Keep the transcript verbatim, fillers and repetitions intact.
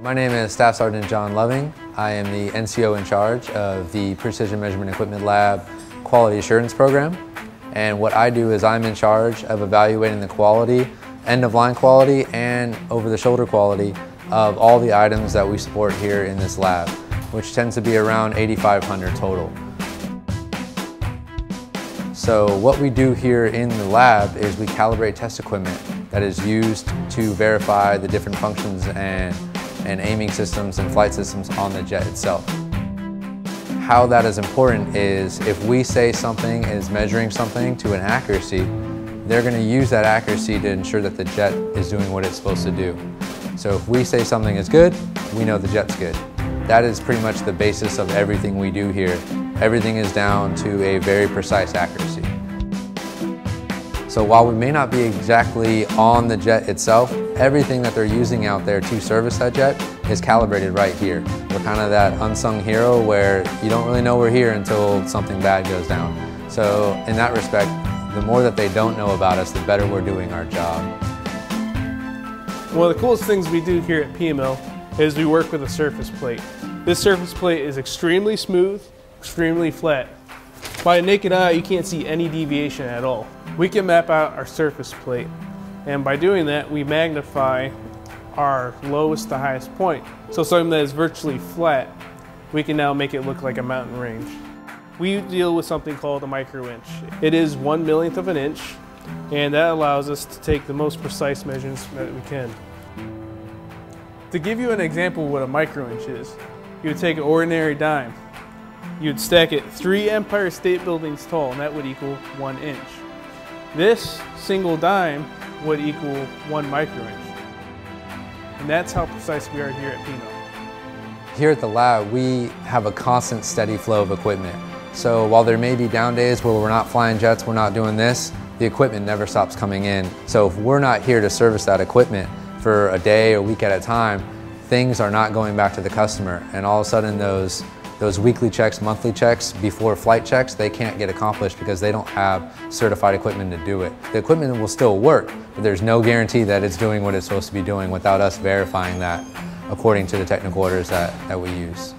My name is Staff Sergeant John Loving. I am the N C O in charge of the Precision Measurement Equipment Lab Quality Assurance Program. And what I do is I'm in charge of evaluating the quality, end-of-line quality, and over-the-shoulder quality of all the items that we support here in this lab, which tends to be around eighty-five hundred total. So what we do here in the lab is we calibrate test equipment that is used to verify the different functions and, and aiming systems and flight systems on the jet itself. How that is important is if we say something is measuring something to an accuracy, they're going to use that accuracy to ensure that the jet is doing what it's supposed to do. So if we say something is good, we know the jet's good. That is pretty much the basis of everything we do here. Everything is down to a very precise accuracy. So while we may not be exactly on the jet itself, everything that they're using out there to service that jet is calibrated right here. We're kind of that unsung hero where you don't really know we're here until something bad goes down. So in that respect, the more that they don't know about us, the better we're doing our job. One of the coolest things we do here at P M L is we work with a surface plate. This surface plate is extremely smooth, extremely flat. By a naked eye, you can't see any deviation at all. We can map out our surface plate, and by doing that, we magnify our lowest to highest point. So something that is virtually flat, we can now make it look like a mountain range. We deal with something called a micro-inch. It is one millionth of an inch, and that allows us to take the most precise measurements that we can. To give you an example of what a micro-inch is, you would take an ordinary dime, you'd stack it three Empire State Buildings tall, and that would equal one inch. This single dime would equal one micro-inch. And that's how precise we are here at P M L. Here at the lab, we have a constant steady flow of equipment. So while there may be down days where we're not flying jets, we're not doing this, the equipment never stops coming in. So if we're not here to service that equipment for a day or week at a time, things are not going back to the customer. And all of a sudden those Those weekly checks, monthly checks, before flight checks, they can't get accomplished because they don't have certified equipment to do it. The equipment will still work, but there's no guarantee that it's doing what it's supposed to be doing without us verifying that according to the technical orders that, that we use.